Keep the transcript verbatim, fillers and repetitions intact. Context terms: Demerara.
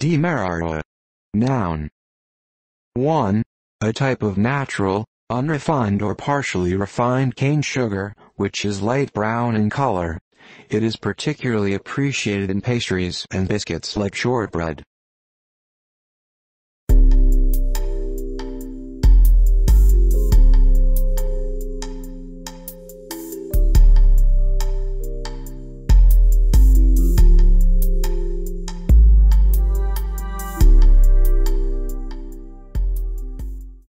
Demerara. Noun. one. A type of natural, unrefined or partially refined cane sugar, which is light brown in color. It is particularly appreciated in pastries and biscuits like shortbread.